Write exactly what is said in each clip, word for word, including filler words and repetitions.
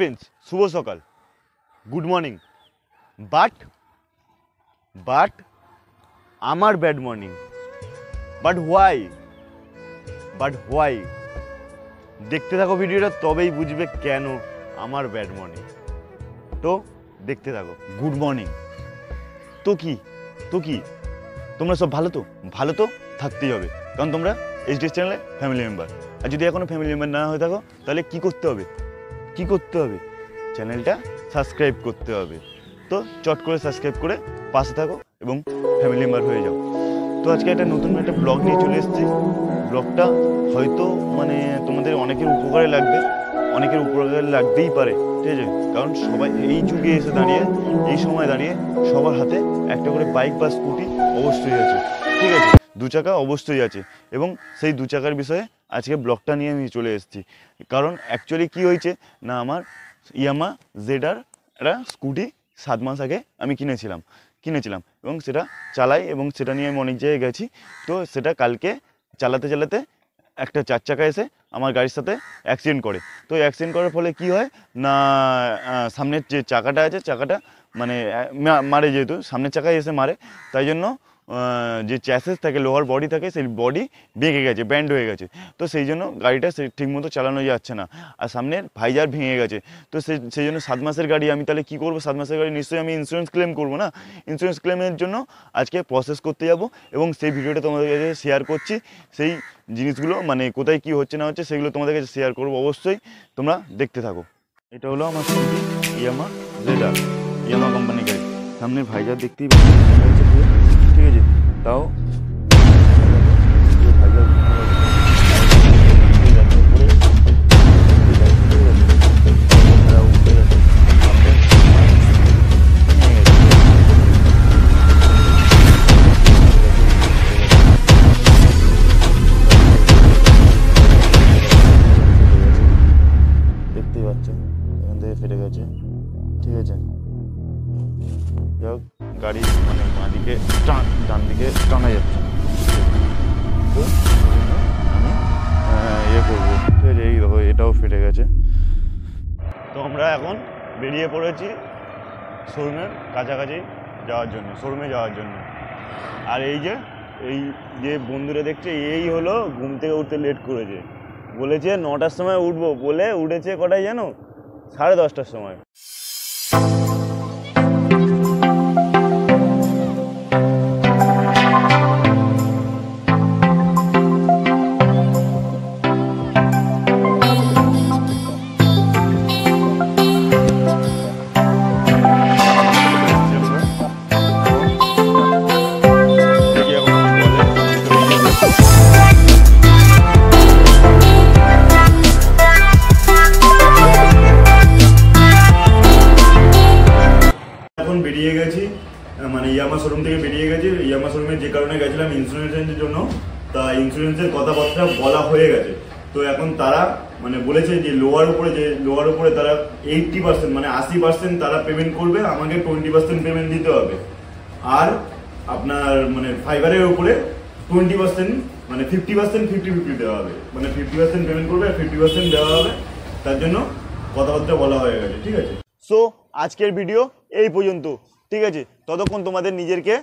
Province, শুভ সকাল, good morning, but but আমার bad morning, but why but why দেখতে থাকো ভিডিওটা, তবেই বুঝবে কেন আমার ব্যাড মর্নিং। তো দেখতে থাকো। Good morning. তো কি তো কি তোমরা সব ভালো তো? ভালো তো থাকতেই হবে, কারণ তোমরা এইচডিএস চ্যানেলে ফ্যামিলি মেম্বার। আর যদি এখনও ফ্যামিলি মেম্বার না হয়ে থাকো, তাহলে কি করতে হবে কি করতে হবে চ্যানেলটা সাবস্ক্রাইব করতে হবে। তো চট করে সাবস্ক্রাইব করে পাশে থাকো এবং ফ্যামিলি মেম্বার হয়ে যাও। তো আজকে একটা নতুন একটা ব্লগ নিয়ে চলে এসেছি। ব্লগটা হয়তো মানে তোমাদের অনেকের উপকারে লাগবে, অনেকের উপকারে লাগতেই পারে, ঠিক আছে? কারণ সবাই এই যুগে এসে দাঁড়িয়ে, এই সময় দাঁড়িয়ে সবার হাতে একটা করে বাইক বা স্কুটি অবশ্যই আছে, ঠিক আছে? দু চাকা অবশ্যই আছে, এবং সেই দু চাকার বিষয়ে আজকে ব্লগটা নিয়ে আমি চলে এসেছি। কারণ অ্যাকচুয়ালি কি হয়েছে না, আমার ইয়ামা জেড আর একটা স্কুটি সাত মাস আগে আমি কিনেছিলাম কিনেছিলাম এবং সেটা চালাই, এবং সেটা নিয়ে আমি অনেক জায়গায় গেছি। তো সেটা কালকে চালাতে চালাতে একটা চার চাকা এসে আমার গাড়ির সাথে অ্যাক্সিডেন্ট করে। তো অ্যাক্সিডেন্ট করার ফলে কি হয় না, সামনের যে চাকাটা আছে চাকাটা মানে মারে, যেহেতু সামনের চাকায় এসে মারে, তাই জন্য যে চ্যাসেস থাকে, লোহার বডি থাকে, সেই বডি ভেঙে গেছে, ব্যান্ড হয়ে গেছে। তো সেই জন্য গাড়িটা সে ঠিকমতো চালানো যাচ্ছে না, আর সামনের ভাইজার ভেঙে গেছে। তো সেই জন্য সাত মাসের গাড়ি আমি তাহলে কী করবো? সাত মাসের গাড়ি নিশ্চয়ই আমি ইন্স্যুরেন্স ক্লেম করবো না? ইন্স্যুরেন্স ক্লেমের জন্য আজকে প্রসেস করতে যাব, এবং সেই ভিডিওটা তোমাদের কাছে শেয়ার করছি। সেই জিনিসগুলো মানে কোথায় কী হচ্ছে না হচ্ছে সেগুলো তোমাদের কাছে শেয়ার করবো, অবশ্যই তোমরা দেখতে থাকো। এটা হলো আমার ইয়ামা জেড আর, ইয়ামা কোম্পানির গাড়ি। সামনের ভাইজার দেখতেই পাচ্ছি, ঠিক আছে? তাও দেখতেই পাচ্ছ, এখান থেকে ফেটে গেছে, ঠিক আছে? গাড়ি মানে বাঁ দিকে টান, ডান দিকে টানা যাচ্ছে। তো আমি ইয়ে করবো, ঠিক আছে? এই দেখো, এটাও ফেটে গেছে। তো আমরা এখন বেরিয়ে পড়েছি শোরুমের কাছাকাছি যাওয়ার জন্য, শোরুমে যাওয়ার জন্য। আর এই যে এই যে বন্ধুরা দেখছে, এই হলো ঘুম থেকে উঠতে লেট করেছে, বলেছে নটার সময় উঠবো বলে উঠেছে কটায় জানো? সাড়ে দশটার সময়। বেরিয়ে গেছি মানে ইয়ামা শোরুম থেকে বেরিয়ে গেছি। ইয়ামা শোরুমে যে কারণে গেছিলাম ইন্স্যুরেন্সের জন্য, তা ইন্স্যুরেন্সের কথাবার্তা বলা হয়ে গেছে। তো এখন তারা মানে বলেছে যে লোয়ার উপরে যে লোয়ার উপরে তারা এইটটি পার্সেন্ট মানে আশি পার্সেন্ট তারা পেমেন্ট করবে, আমাকে টোয়েন্টি পার্সেন্ট পেমেন্ট দিতে হবে। আর আপনার মানে ফাইবারের উপরে টোয়েন্টি পার্সেন্ট মানে ফিফটি পার্সেন্ট ফিফটি ফিফটি দেওয়া হবে, মানে ফিফটি পার্সেন্ট পেমেন্ট করবে আর ফিফটি পার্সেন্ট দেওয়া হবে। তার জন্য কথাবার্তা বলা হয়ে গেছে, ঠিক আছে? সো আজকের ভিডিও এই পর্যন্ত, ঠিক আছে? ততক্ষণ তোমাদের নিজেরকে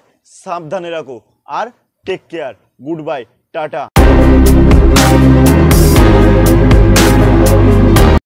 সাবধানে রাখো আর take care, good bye, tata.